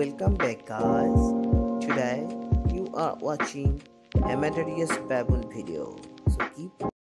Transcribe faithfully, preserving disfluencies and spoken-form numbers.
Welcome back guys, today you are watching Hamadryas Baboon video, so keep